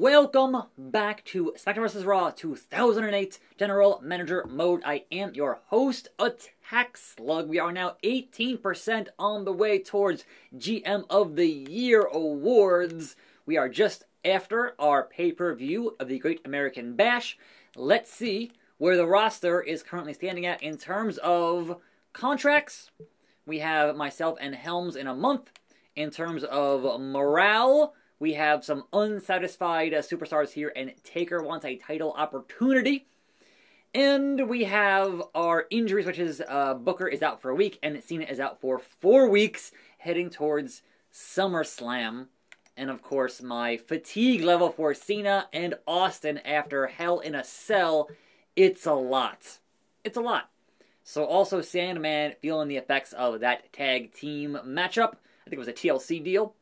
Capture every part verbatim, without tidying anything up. Welcome back to SmackDown versus. Raw two thousand eight General Manager Mode. I am your host, Attack Slug. We are now eighteen percent on the way towards G M of the Year awards. We are just after our pay-per-view of the Great American Bash. Let's see where the roster is currently standing at in terms of contracts. We have myself and Helms in a month. In terms of morale, we have some unsatisfied uh, superstars here, and Taker wants a title opportunity. And we have our injuries, which is uh, Booker is out for a week, and Cena is out for four weeks, heading towards SummerSlam. And, of course, my fatigue level for Cena and Austin after Hell in a Cell, it's a lot. It's a lot. So, also, Sandman feeling the effects of that tag team matchup. I think it was a T L C deal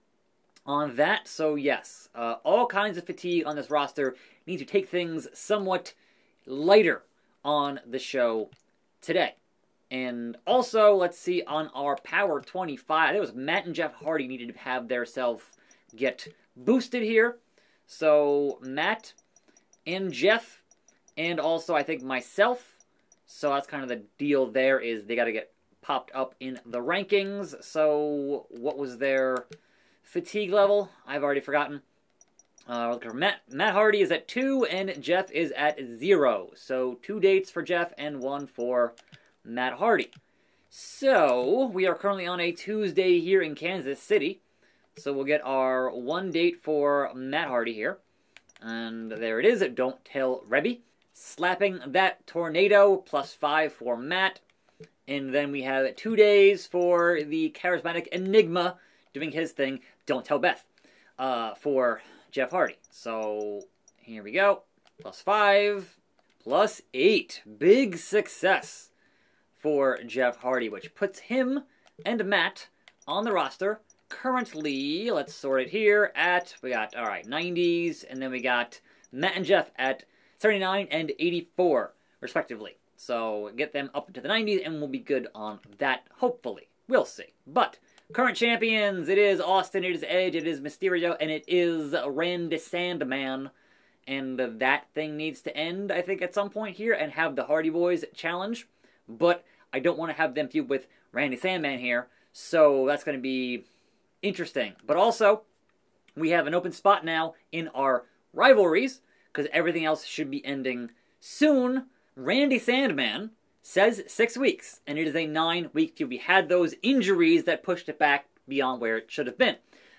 on that. So yes, uh, all kinds of fatigue on this roster. Need to take things somewhat lighter on the show today. And also, let's see, on our Power twenty-five, it was Matt and Jeff Hardy needed to have their self get boosted here. So Matt and Jeff, and also I think myself. So that's kind of the deal there, is they got to get popped up in the rankings. So what was their fatigue level? I've already forgotten. Uh, Matt, Matt Hardy is at two, and Jeff is at zero. So two dates for Jeff and one for Matt Hardy. So we are currently on a Tuesday here in Kansas City. So we'll get our one date for Matt Hardy here. And there it is. Don't tell Reby. Slapping that tornado, plus five for Matt. And then we have two days for the charismatic Enigma doing his thing. Don't tell Beth, uh, for Jeff Hardy. So here we go. Plus five, plus eight. Big success for Jeff Hardy, which puts him and Matt on the roster currently. Let's sort it here at, we got, all right, nineties, and then we got Matt and Jeff at seventy-nine and eighty-four, respectively. So get them up into the nineties, and we'll be good on that, hopefully. We'll see. But current champions, it is Austin, it is Edge, it is Mysterio, and it is Randy Sandman. And that thing needs to end, I think, at some point here, and have the Hardy Boys challenge. But I don't want to have them feud with Randy Sandman here, so that's going to be interesting. But also, we have an open spot now in our rivalries, because everything else should be ending soon. Randy Sandman says six weeks, and it is a nine-week feud. We had those injuries that pushed it back beyond where it should have been.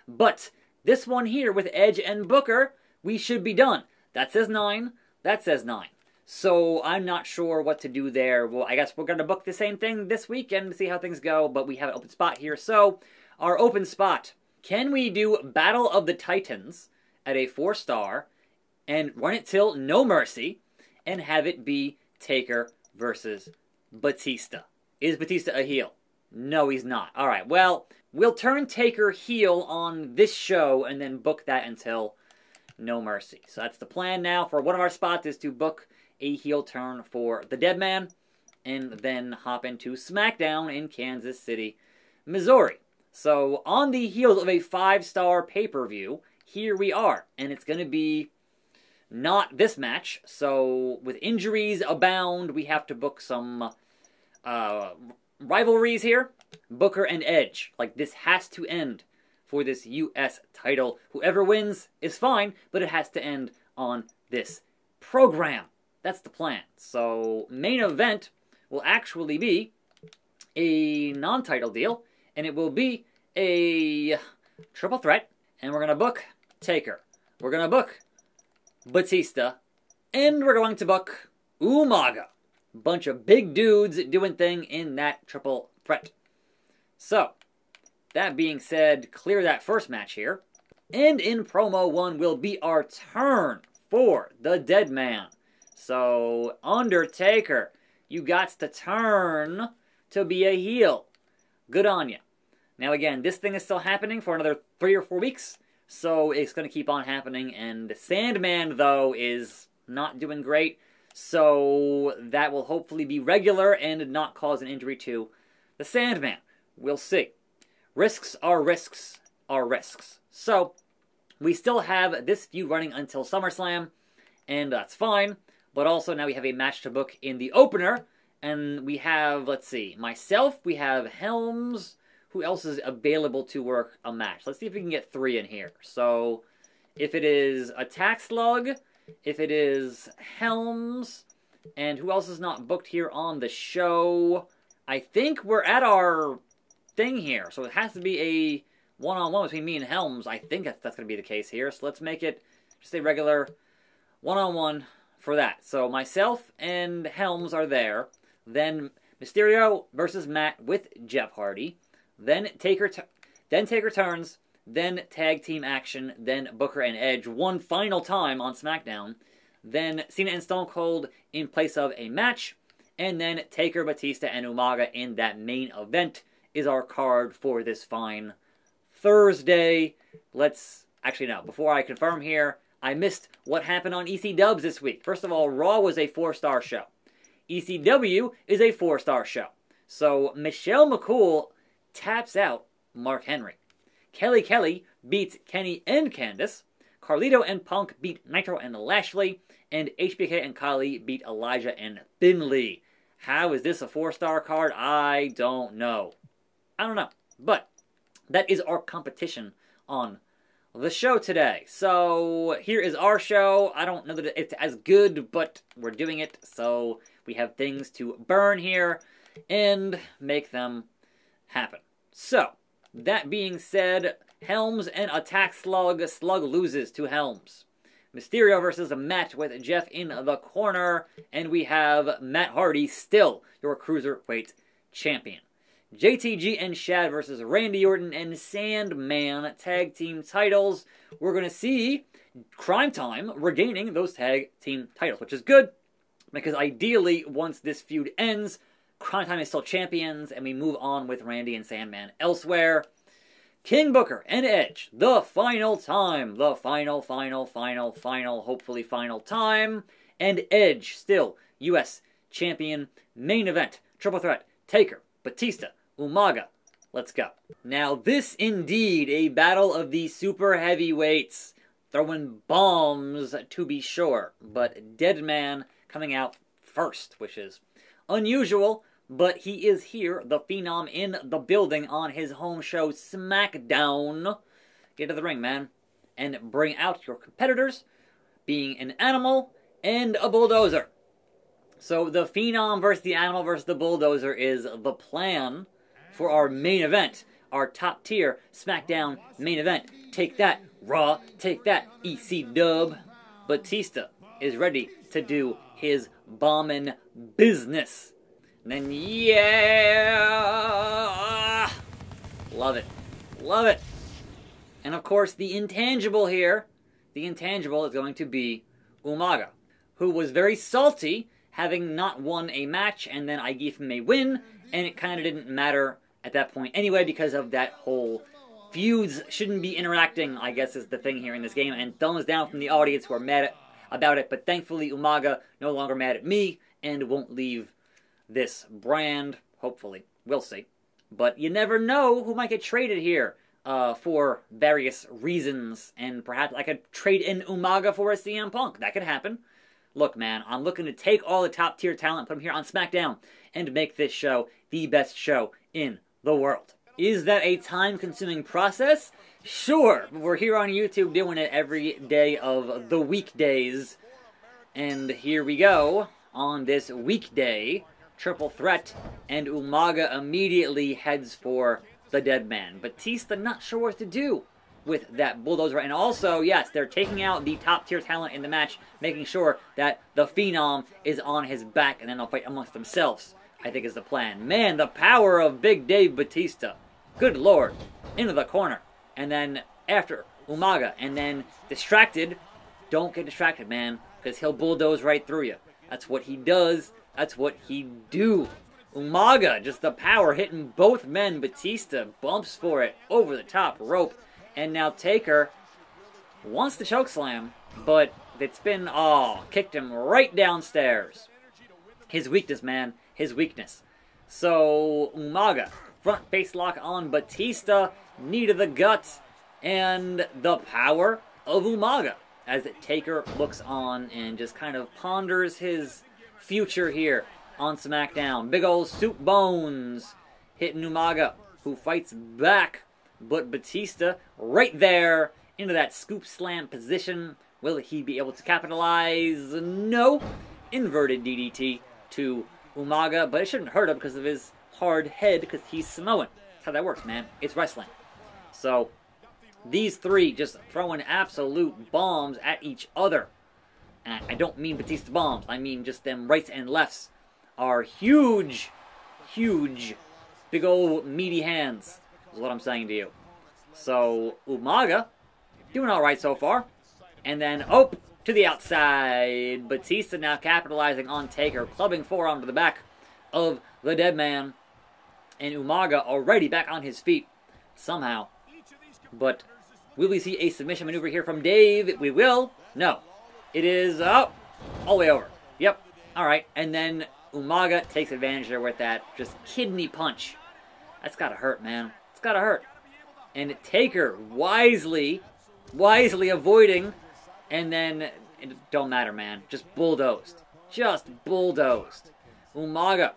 But this one here with Edge and Booker, we should be done. That says nine, that says nine. So I'm not sure what to do there. Well, I guess we're going to book the same thing this week and see how things go, but we have an open spot here. So our open spot, can we do Battle of the Titans at a four-star and run it till No Mercy and have it be Taker versus Batista? Is Batista a heel? No, he's not. All right, well, we'll turn Taker heel on this show and then book that until No Mercy. So that's the plan now for one of our spots, is to book a heel turn for the dead man and then hop into SmackDown in Kansas City, Missouri. So on the heels of a five-star pay-per-view, here we are, and it's going to be not this match. So with injuries abound, we have to book some uh, rivalries here. Booker and Edge. Like, this has to end for this U S title. Whoever wins is fine, but it has to end on this program. That's the plan. So main event will actually be a non-title deal, and it will be a triple threat. And we're going to book Taker. We're going to book Batista, and we're going to book Umaga. Bunch of big dudes doing thing in that triple threat. So, that being said, clear that first match here. And in promo one will be our turn for the dead man. So, Undertaker, you got to turn to be a heel. Good on you. Now again, this thing is still happening for another three or four weeks. So it's going to keep on happening, and Sandman, though, is not doing great. So that will hopefully be regular and not cause an injury to the Sandman. We'll see. Risks are risks are risks. So We still have this feud running until SummerSlam, and that's fine. But also now we have a match to book in the opener, and we have, let's see, myself, we have Helms. Who else is available to work a match? Let's see if we can get three in here. So, if it is Attack Slug, if it is Helms, and who else is not booked here on the show? I think we're at our thing here. So it has to be a one-on-one between me and Helms. I think that's, that's going to be the case here. So let's make it just a regular one-on-one for that. So myself and Helms are there. Then Mysterio versus Matt with Jeff Hardy. Then Taker, then Taker turns. Then tag team action. Then Booker and Edge one final time on SmackDown. Then Cena and Stone Cold in place of a match. And then Taker, Batista, and Umaga in that main event is our card for this fine Thursday. Let's... Actually, no. Before I confirm here, I missed what happened on E C Dubs this week. First of all, Raw was a four-star show. E C W is a four-star show. So, Michelle McCool taps out Mark Henry. Kelly Kelly beats Kenny and Candice. Carlito and Punk beat Nitro and Lashley. And H B K and Kylie beat Elijah and Finley. How is this a four-star card? I don't know. I don't know. But that is our competition on the show today. So here is our show. I don't know that it's as good, but we're doing it. So we have things to burn here and make them happen. So that being said, Helms and Attack Slug. Slug loses to Helms. Mysterio versus Matt with Jeff in the corner. And we have Matt Hardy still your Cruiserweight champion. J T G and Shad versus Randy Orton and Sandman tag team titles. We're going to see Crime Time regaining those tag team titles, which is good. Because ideally, once this feud ends, Crime Time is still champions and we move on with Randy and Sandman elsewhere. King, Booker, and Edge, the final time. The final, final, final, final, hopefully final time. And Edge, still U S champion. Main event, triple threat, Taker, Batista, Umaga. Let's go. Now this indeed a battle of the super heavyweights. Throwing bombs to be sure. But Deadman coming out first, which is unusual. But he is here, the Phenom, in the building on his home show, SmackDown. Get to the ring, man. And bring out your competitors, being an animal and a bulldozer. So the Phenom versus the animal versus the bulldozer is the plan for our main event. Our top tier SmackDown main event. Take that, Raw. Take that, E C Dub. Batista is ready to do his bombing business. And then, yeah! Love it. Love it. And of course, the intangible here, the intangible is going to be Umaga, who was very salty, having not won a match, and then I gave him a win, and it kind of didn't matter at that point anyway because of that whole feuds shouldn't be interacting, I guess is the thing here in this game, and thumbs down from the audience who are mad about it, but thankfully Umaga no longer mad at me and won't leave this brand, hopefully. We'll see. But you never know who might get traded here uh, for various reasons. And perhaps I could trade in Umaga for a C M Punk. That could happen. Look, man, I'm looking to take all the top-tier talent, put them here on SmackDown, and make this show the best show in the world. Is that a time-consuming process? Sure. We're here on YouTube doing it every day of the weekdays. And here we go on this weekday. Triple threat, and Umaga immediately heads for the dead man. Batista not sure what to do with that bulldozer. And also, yes, they're taking out the top-tier talent in the match, making sure that the Phenom is on his back, and then they'll fight amongst themselves, I think is the plan. Man, the power of Big Dave Batista. Good lord. Into the corner. And then after Umaga, and then distracted. Don't get distracted, man, because he'll bulldoze right through you. That's what he does. That's what he do. Umaga, just the power hitting both men. Batista bumps for it over the top rope. And now Taker wants the chokeslam, but it's been, oh, kicked him right downstairs. His weakness, man. His weakness. So, Umaga, front face lock on Batista. Knee to the gut. And the power of Umaga as Taker looks on and just kind of ponders his future here on SmackDown. Big old soup bones hitting Umaga, who fights back, but Batista right there into that scoop slam position. Will he be able to capitalize? No. Inverted D D T to Umaga, but it shouldn't hurt him because of his hard head, because he's Samoan. That's how that works, man. It's wrestling. So these three just throwing absolute bombs at each other. And I don't mean Batista bombs. I mean just them rights and lefts are huge, huge, big old meaty hands is what I'm saying to you. So Umaga doing all right so far. And then, oh, to the outside. Batista now capitalizing on Taker, clubbing forearm to the back of the dead man. And Umaga already back on his feet somehow. But will we see a submission maneuver here from Dave? We will. No. It is, oh, all the way over. Yep. All right. And then Umaga takes advantage there with that just kidney punch. That's got to hurt, man. It's got to hurt. And Taker wisely, wisely avoiding, and then, it don't matter, man. Just bulldozed. Just bulldozed. Umaga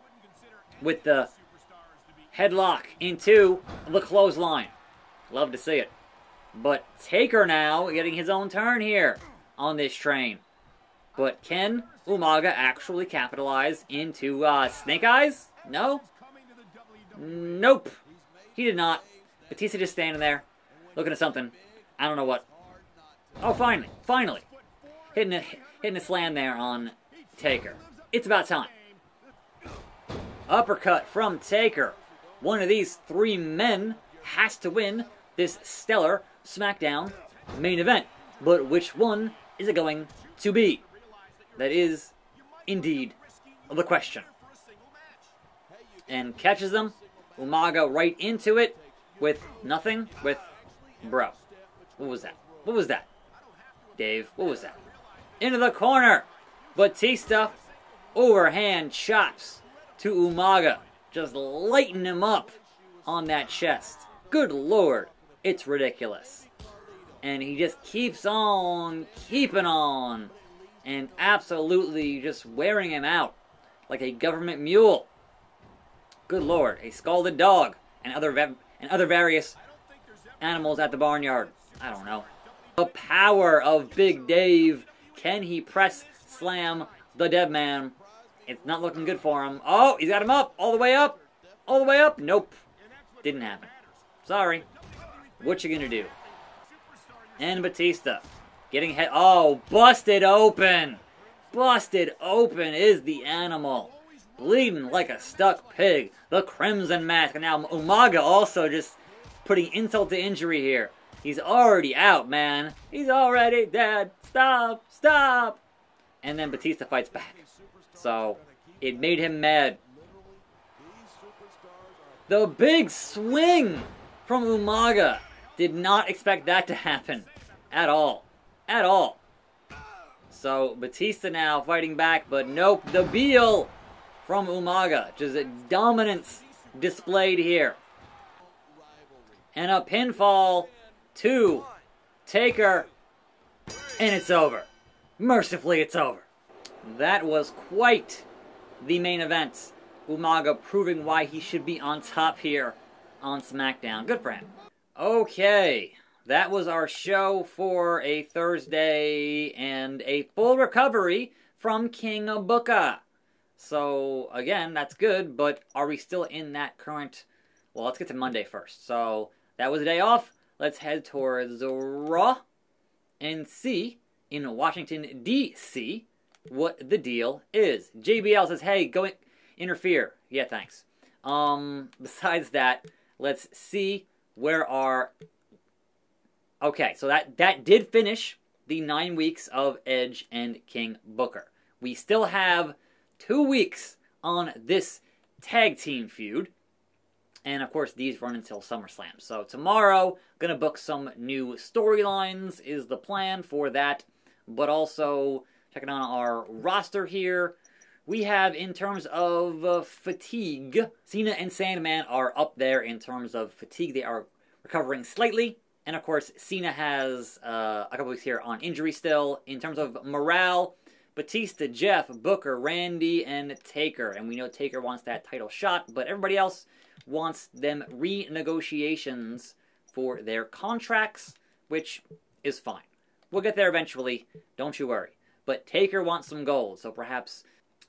with the headlock into the clothesline. Love to see it. But Taker now getting his own turn here on this train. But can Umaga actually capitalize into uh, Snake Eyes? No? Nope. He did not. Batista just standing there looking at something. I don't know what. Oh, finally. Finally. Hitting a, hitting a slam there on Taker. It's about time. Uppercut from Taker. One of these three men has to win this stellar SmackDown main event. But which one is it going to be? That is indeed the question. And catches them. Umaga right into it with nothing. With bro. What was that? What was that? Dave, what was that? Into the corner. Batista overhand chops to Umaga. Just lighten him up on that chest. Good Lord, it's ridiculous. And he just keeps on keeping on. And absolutely just wearing him out like a government mule. Good Lord, a scalded dog and other and other various animals at the barnyard. I don't know. The power of Big Dave. Can he press slam the dead man? It's not looking good for him. Oh, he's got him up. All the way up. All the way up. Nope. Didn't happen. Sorry. What you gonna do? And Batista getting head. Oh, busted open. Busted open is the animal. Bleeding like a stuck pig. The Crimson Mask. And now Umaga also just putting insult to injury here. He's already out, man. He's already dead. Stop. Stop. And then Batista fights back. So it made him mad. The big swing from Umaga. Did not expect that to happen at all. At all. So Batista now fighting back, but nope. The Beal from Umaga. Just a dominance displayed here. And a pinfall to Taker. And it's over. Mercifully, it's over. That was quite the main event. Umaga proving why he should be on top here on SmackDown. Good for him. Okay, that was our show for a Thursday and a full recovery from King Booker. So, again, that's good, but are we still in that current... Well, let's get to Monday first. So, that was a day off. Let's head towards Raw and see in Washington, D C what the deal is. J B L says, hey, go in... interfere. Yeah, thanks. Um, besides that, let's see where our... Okay, so that, that did finish the nine weeks of Edge and King Booker. We still have two weeks on this tag team feud. And, of course, these run until SummerSlam. So tomorrow, going to book some new storylines is the plan for that. But also, checking on our roster here. We have, in terms of uh, fatigue, Cena and Sandman are up there in terms of fatigue. They are recovering slightly. And of course, Cena has uh, a couple weeks here on injury still. In terms of morale, Batista, Jeff, Booker, Randy, and Taker. And we know Taker wants that title shot, but everybody else wants them renegotiations for their contracts, which is fine. We'll get there eventually, don't you worry. But Taker wants some gold, so perhaps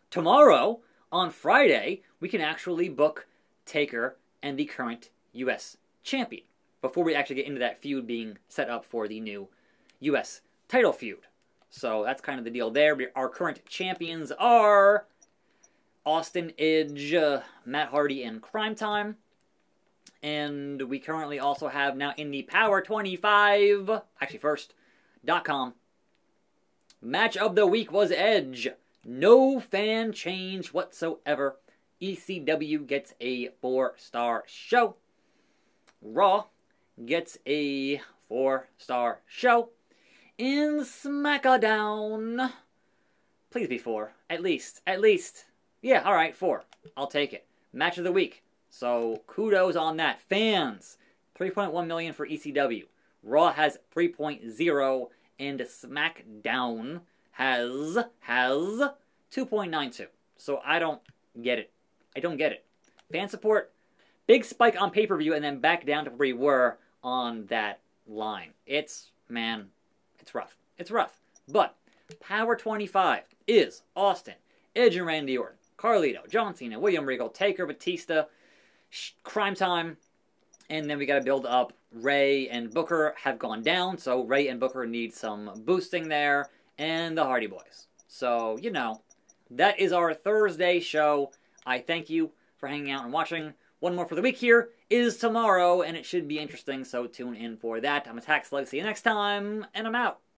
tomorrow, on Friday, we can actually book Taker and the current U S champion, before we actually get into that feud being set up for the new U S title feud. So that's kind of the deal there. Our current champions are Austin, Edge, uh, Matt Hardy, and Crime Time. And we currently also have now in the Power twenty-five, actually first, .com. Match of the week was Edge. No fan change whatsoever. E C W gets a four-star show. Raw gets a four-star show. In SmackDown, please be four. At least, at least. Yeah, all right, four. I'll take it. Match of the week. So kudos on that. Fans, three point one million for E C W. Raw has three point oh, and SmackDown has has two point nine two. So I don't get it. I don't get it. Fan support, big spike on pay-per-view, and then back down to where we were on that line. It's, man, it's rough. It's rough. But Power twenty-five is Austin, Edge and Randy Orton, Carlito, John Cena, William Regal, Taker, Batista, Crime Time, and then we got to build up. Ray and Booker have gone down, so Ray and Booker need some boosting there, and the Hardy Boys. So, you know, that is our Thursday show. I thank you for hanging out and watching. One more for the week here is tomorrow, and it should be interesting, so tune in for that. I'm Attack Slug. See you next time, and I'm out.